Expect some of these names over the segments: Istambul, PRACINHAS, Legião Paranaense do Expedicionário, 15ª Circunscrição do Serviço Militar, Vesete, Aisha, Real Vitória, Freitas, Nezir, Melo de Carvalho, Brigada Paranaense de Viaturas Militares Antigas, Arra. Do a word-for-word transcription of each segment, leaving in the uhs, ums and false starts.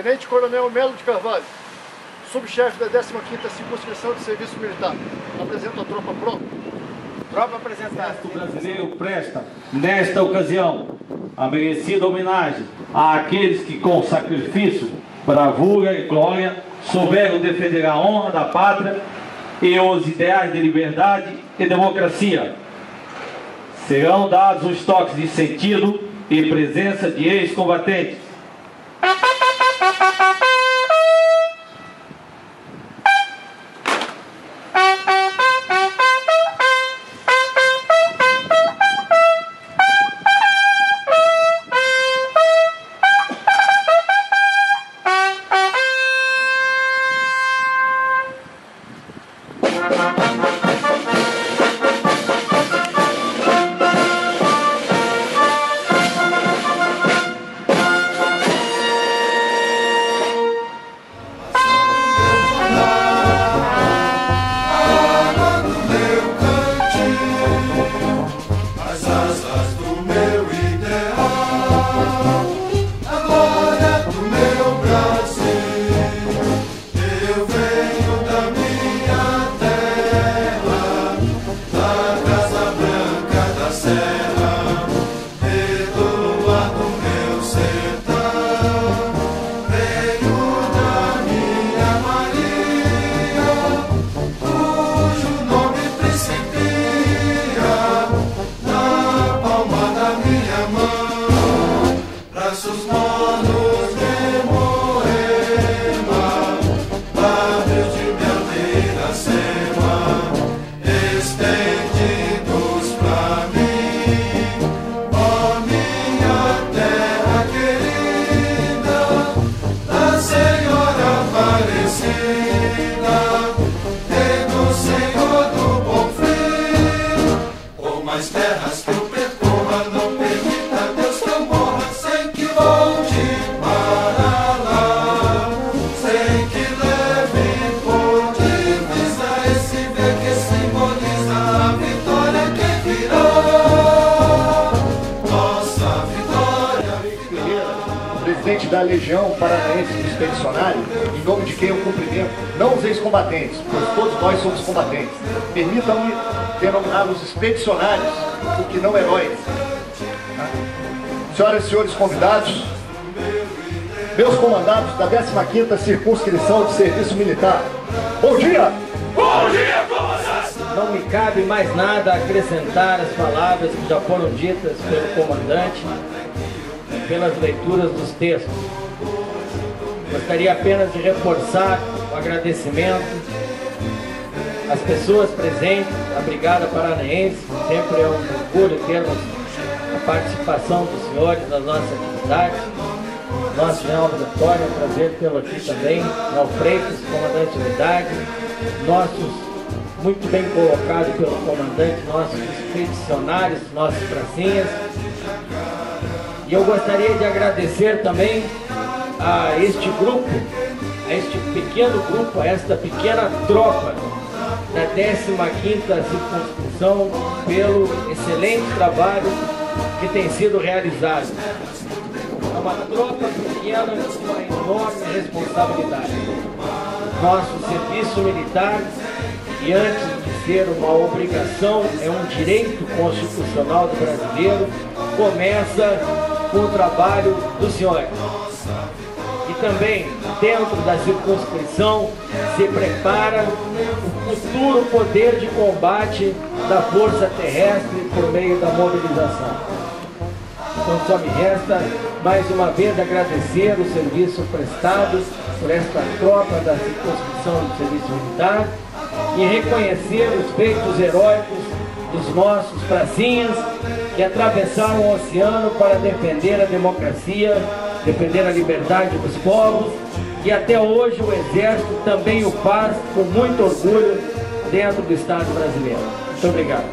Tenente Coronel Melo de Carvalho, subchefe da décima quinta Circunscrição do Serviço Militar. Apresenta a tropa pronta. Tropa apresentada. O brasileiro presta, nesta ocasião, a merecida homenagem àqueles que, com sacrifício, bravura e glória, souberam defender a honra da pátria e os ideais de liberdade e democracia. Serão dados os toques de sentido e presença de ex-combatentes. Da Legião Paranaense do Expedicionário, em nome de quem eu cumprimento, não os ex-combatentes, pois todos nós somos combatentes. Permitam-me denominar os expedicionários, porque não heróis. Senhoras e senhores convidados, meus comandados da décima quinta Circunscrição de Serviço Militar, bom dia! Bom dia, comandante! Não me cabe mais nada a acrescentar as palavras que já foram ditas pelo comandante, pelas leituras dos textos. Gostaria apenas de reforçar o agradecimento às pessoas presentes, à Brigada Paranaense, sempre é um orgulho termos a participação dos senhores nas nossas atividades. Nosso Real Vitória, é um prazer tê-lo aqui também, ao Freitas, comandante de unidade, nossos muito bem colocado pelo comandante, nossos expedicionários, nossos pracinhas. E eu gostaria de agradecer também a este grupo, a este pequeno grupo, a esta pequena tropa da décima quinta Circunscrição pelo excelente trabalho que tem sido realizado. É uma tropa pequena com uma enorme responsabilidade. Nosso serviço militar, e antes de ser uma obrigação, é um direito constitucional do brasileiro, começa com o trabalho dos senhores. E também, dentro da circunscrição, se prepara o futuro poder de combate da força terrestre por meio da mobilização. Então, só me resta, mais uma vez, agradecer o serviço prestado por esta tropa da circunscrição do serviço militar e reconhecer os feitos heróicos dos nossos pracinhas que atravessaram o oceano para defender a democracia, defender a liberdade dos povos, e até hoje o Exército também o faz com muito orgulho dentro do Estado brasileiro. Muito obrigado.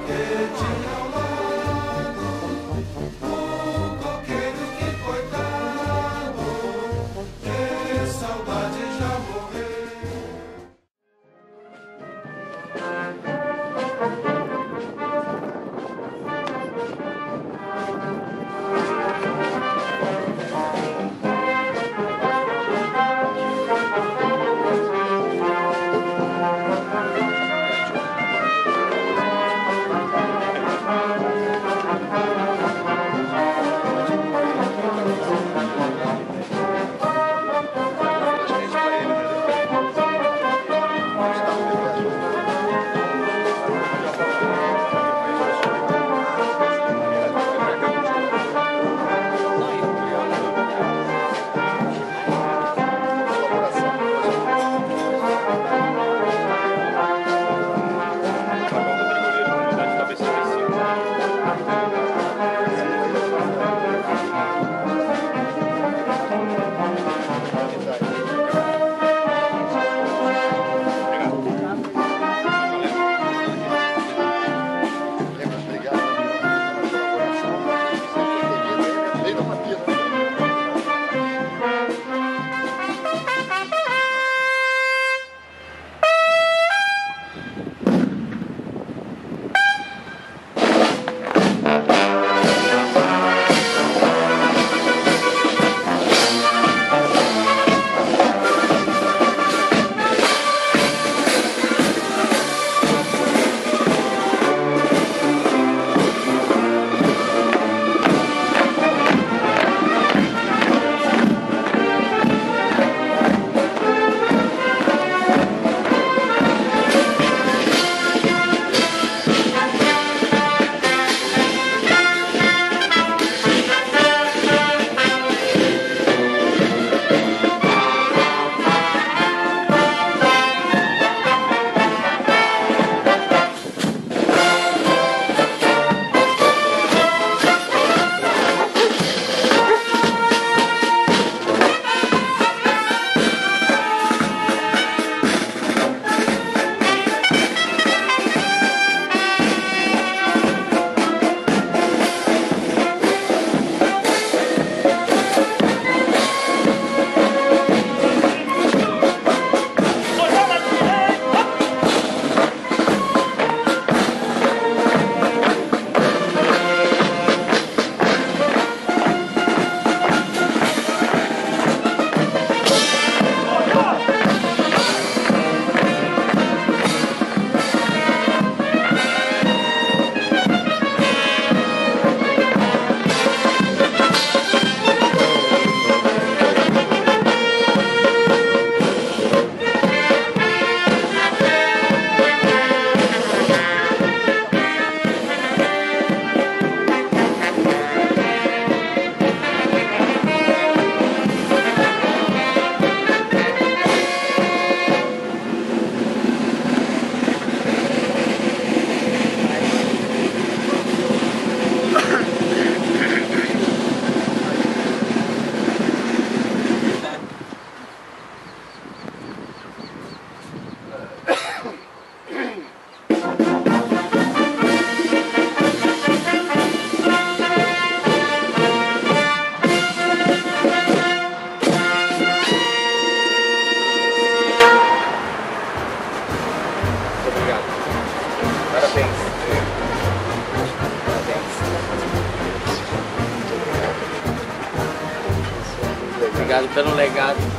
Obrigado pelo legado.